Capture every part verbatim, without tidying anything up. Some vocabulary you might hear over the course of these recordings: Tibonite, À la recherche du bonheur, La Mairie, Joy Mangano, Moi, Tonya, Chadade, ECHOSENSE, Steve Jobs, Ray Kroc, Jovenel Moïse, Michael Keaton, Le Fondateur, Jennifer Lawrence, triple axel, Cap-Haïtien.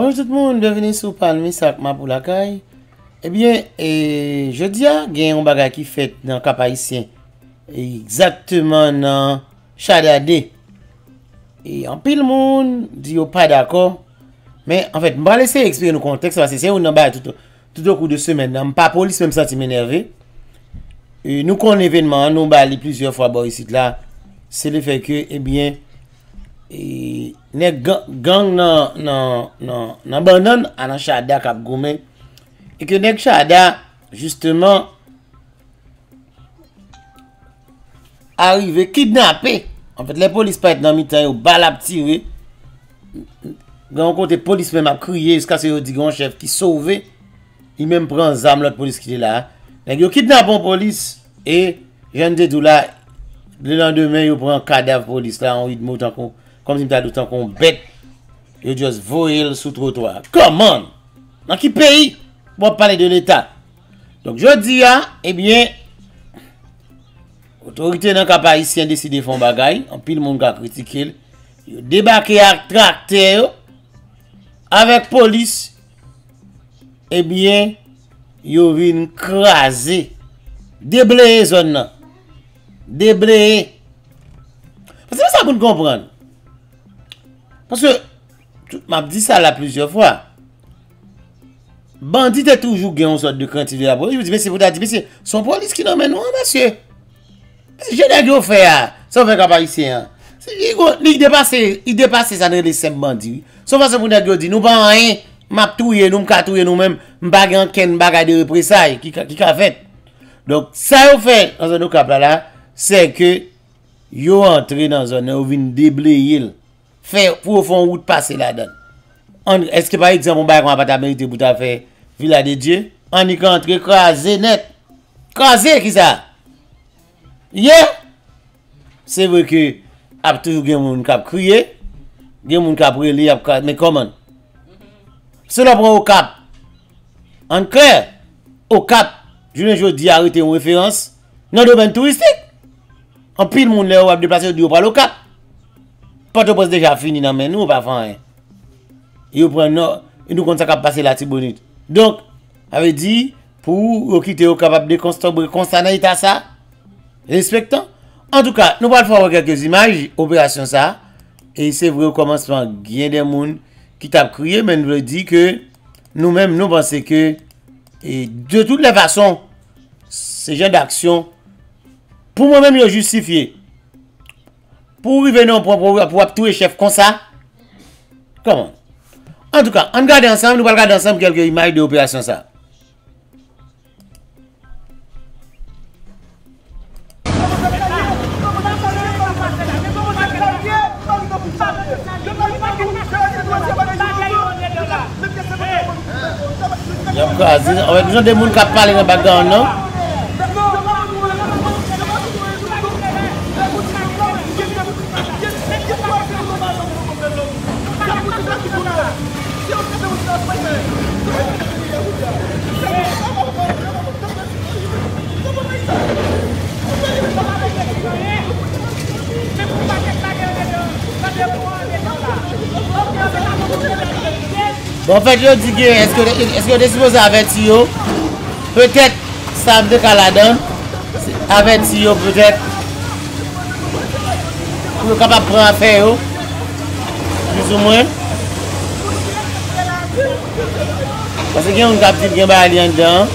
Bonjour tout le monde, bienvenue sur Palmi Sac Ma pour la caille. Eh bien, eh, je dis à y a un bagage qui fait dans Cap-Haïtien. Exactement dans Chadade. Et en pile monde dit pas d'accord. Mais en fait, je vais laisser expliquer le contexte parce que c'est un bagage tout, tout au cours de semaine. Je ne suis pas police, même senti m'énervé. Et nous qu'on événement, nous allons plusieurs fois ici là. C'est le fait que, eh bien, et les gangs non non non n'abandonnent à la Chadade Cap Gourmet et que les Chadade justement arrivent kidnappés. En fait les polices pas être dans mi-temps, ils balap tiré dans côté police même a crié jusqu'à ce qu'ils disent un chef qui sauvé, il même prend zam l'autre police qui est là, ils kidnappent un police et jeune de tout là le lendemain ils prend cadavre police là en rythme tant comme si t'as d'autant qu'on bête, yo just voile sous trottoir. Comment? Dans qui pays? Pour parler de l'État. Donc je dis ah, eh bien, autorité dans Cap Haïtien décidé font bagay, en pile monde a critiqué, yo débarqué avec tracteur avec police. Eh bien, yo vinn craser, déblayer zone là. Déblayer. Parce que ça pour comprendre. Parce que, je m'a dit ça là plusieurs fois. Bandit est toujours gagné une sorte de quantité de la police. Je me dis, mais c'est vous dire, mais c'est son police qui l'emmène, non, monsieur. J'ai des faire, ça fait qu'à Haïtien. Il dépasse, il dépasse ça dans les cinq bandits. Sauf que vous n'avez dit, nous pas rien, m'a touye, nous m'a touye nous-mêmes, m'a gagné ken bagay de représailles qui a fait. Donc, ça vous fait, dans un autre cap là, c'est que, vous entrez dans un où vous déblayez. Faire pour faire une route passer là-dedans. Est-ce que par exemple, on va pas ta mérité pour ta faire Villa de Dieu? On y entre écrasé net. Crasé qui ça? Yeah! C'est vrai que il y a toujours des gens qui crient, des gens qui relient, mais comment? Cela prend au cap. En clair, au cap, je ne dis arrêter une référence dans le domaine touristique. En pile, on va déplacer du haut par le cap. Porte-Prince déjà fini dans mais nous pas faire. Ils prennent et nous compte ça passer la Tibonite. Donc, avait dit pour quitter au capable de constater ça. Respectant. En tout cas, nous allons faire quelques images opération ça et c'est vrai au commencement bien des monde qui t'a crié mais nous dit que nous-mêmes nous pensons que et de toutes les façons ces gens d'action pour moi-même ils justifié. Pour revenir pour pour tous les chefs comme ça. Comment? En tout cas, on regarde ensemble, nous allons regarder ensemble quelques images de l'opération ça. Nous avons des gens qui parlent dans le background, non? Bon, en fait, je dis que est-ce que est-ce que disposé avec Tio? Peut-être ça me décalade avec Tio, peut-être pour capable prendre affaire, plus ou moins. Parce que on a petit bien balien dedans.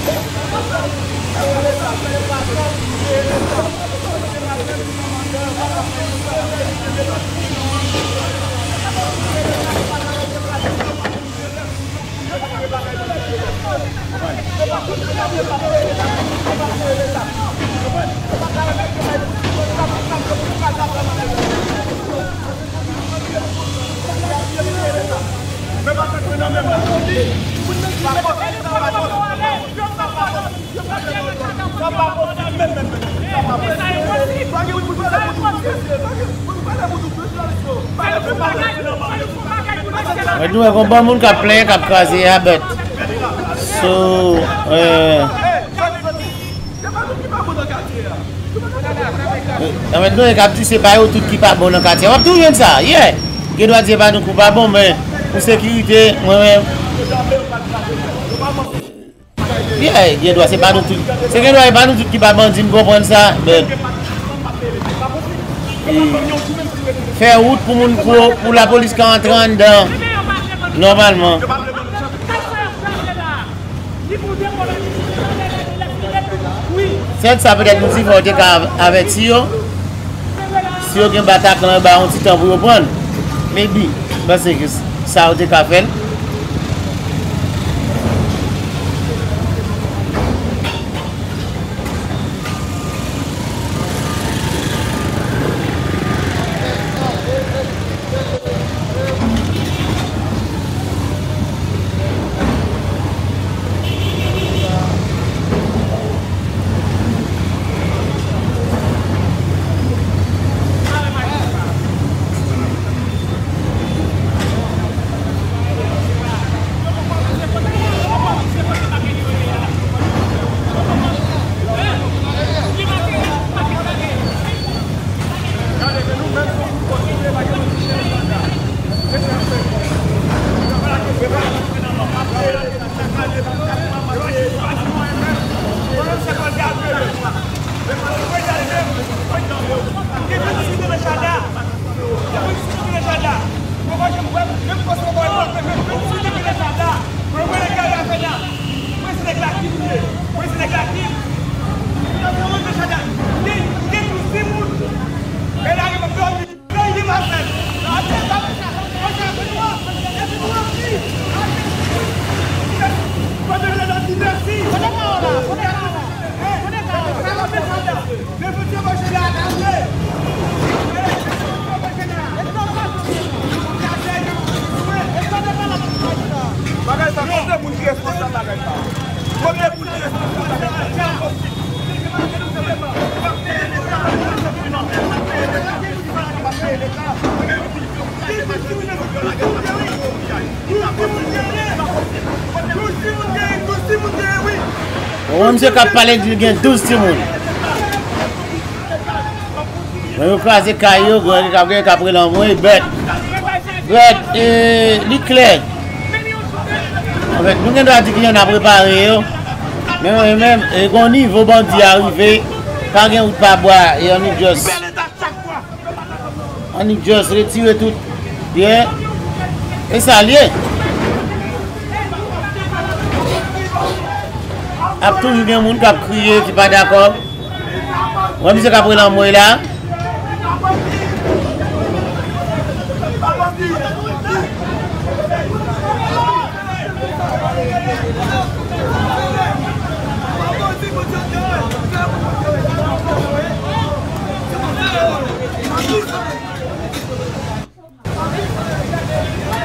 Nous avons pas monde qui a plein, qui a crasé à bête. So, euh, maintenant, les captures, c'est pas eux tout qui pas bon dans le quartier. On va tout dire ça, yeah. Que doit dire pas nous pas bon, mais pour sécurité, moi-même. Bien, c'est pas nous tous. C'est pas nous tous qui va bandit, comprendre ça. Faire route pour, pour la police qui entre dedans. Normalement. C'est ça peut-être nous y voter avec Sio. Si on a un bataille, on petit temps pour reprendre. Mais oui, parce que ça a été fait. Monsieur qui a parlé du gain douze timons. On a croisé Caillou, on a pris après l'envoi, bête. Bête et l'éclair. Nous avons dit qu'on a préparé. Mais même, on niveau bandit arrivé, pas de route pas boire et on est juste. On est juste retiré tout bien et ça lié. Il y a toujours des gens qui ont crié, qui ne sont pas d'accord. On a dit qu'après pris l'envoi là.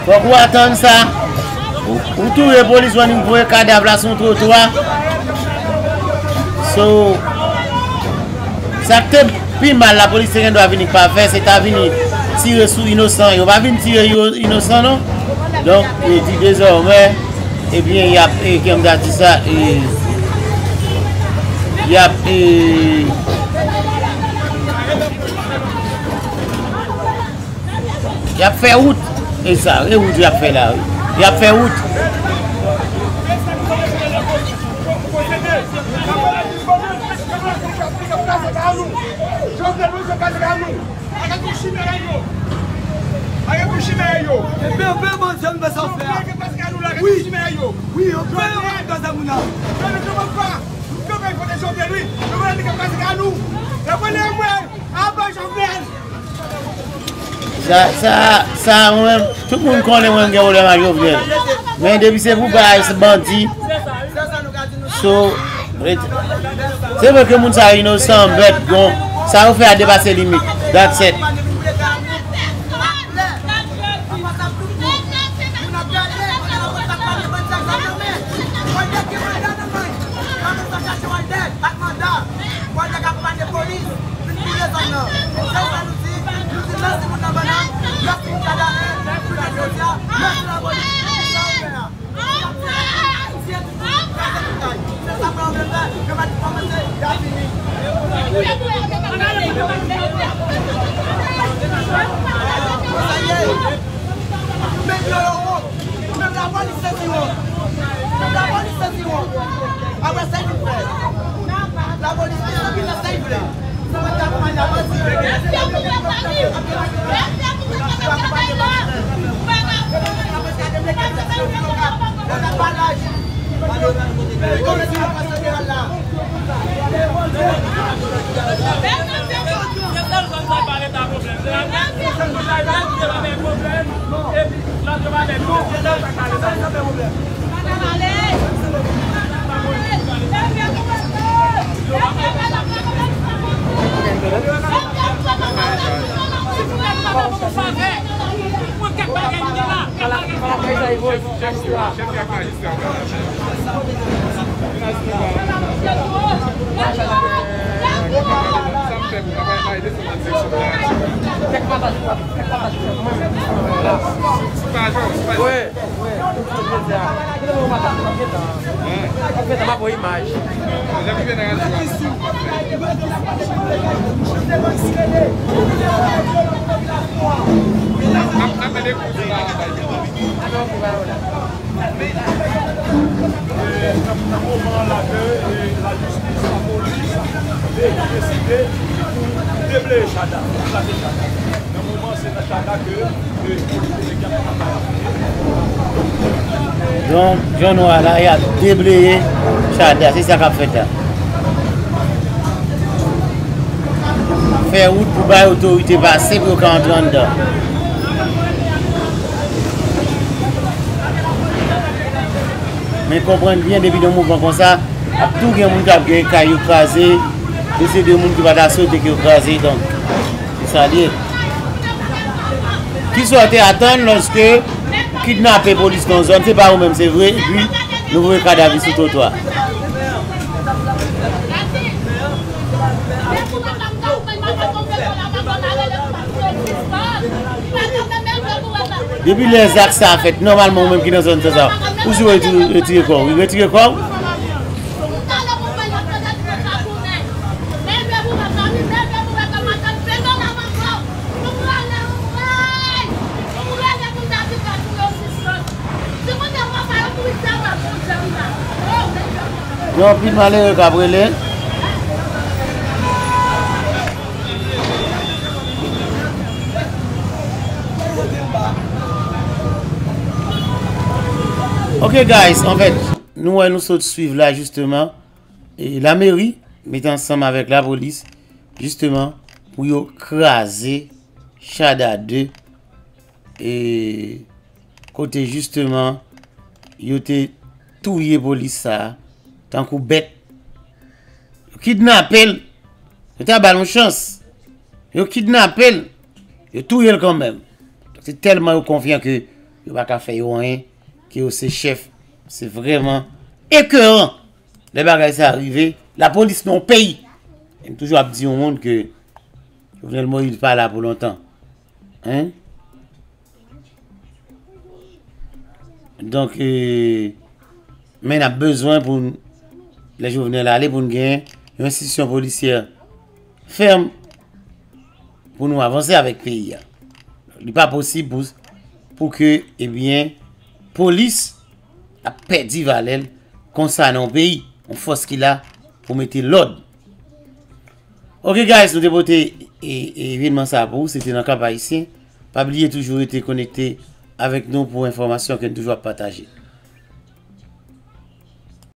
Pourquoi attendre ça? Pour tous les policiers qui ont pris le cadavre là sur le trottoir. So, ça te plus mal la police ne doit venir pas faire, c'est à venir tirer sur innocent. Il va venir tirer innocent, non? Donc, il dit désormais, eh bien, il y a, eh, comme on a dit ça, eh, il y a, eh, il y a fait route, et ça, et où il y a fait là, il y a fait route. Oui, on peut rentrer dans Amouna. Je ne comprends pas. Comment il faut des gens de lui? Je veux dire que c'est à nous. La première fois, avant Jovenel. Ça, ça, moi-même, tout le monde connaît moi qui problème avec Jovenel. Mais depuis c'est vous, ce bandit. C'est vrai que les gens sont innocents, bêtes, bon. Ça vous fait dépasser les limites. That's it. Let's go! Là, il a déblayé Chadade, c'est ça qu'a fait là. Faire route pour que l'autorité passe pour qu'on rentre dedans. Mais comprendre bien, depuis le mouvement comme ça, tout le monde a bien caillou crasé, c'est des gens qui vont la sauter qui ont crasé. Donc, c'est ça lié. Qui souhaitait attendre lorsque kidnapper police dans la zone, c'est pas vous-même, c'est vrai, et puis nous voyons cadavre sur le trottoir. Depuis les actes, ça a fait, normalement, vous-même qui dans la zone, c'est ça. Où vous retirez quoi? Vous retirez quoi? Non, plus malheureux Gabrielé. Ok, guys, en fait, nous allons nous suivre là justement. Et la mairie met ensemble avec la police justement pour écraser Chadade. Et côté justement, il était tout les police ça. Tant qu'on bête, yo kidnappel, yo ta balon chance, yo kidnappel, yo touye quand même. C'est tellement yo confiant que yo va pas faire rien, que yo c'est chef, c'est vraiment écœurant. Les bagages sont arrivés, la police non paye. J'aime toujours dire au monde que Jovenel Moïse pas là pour longtemps. Hein? Donc, euh, mais on a besoin pour les Jovenel aller pour nous gagner une institution policière ferme pour nous avancer avec le pays. Il n'est pas possible pour, pour que, eh bien, police a perdu valeur concernant le pays. On force qu'il a pour mettre l'ordre. Ok, guys, nous devons et évidemment ça pour vous. C'était dans le Cap-Haïtien. Pas oublier toujours été connecté avec nous pour information que nous devons partager.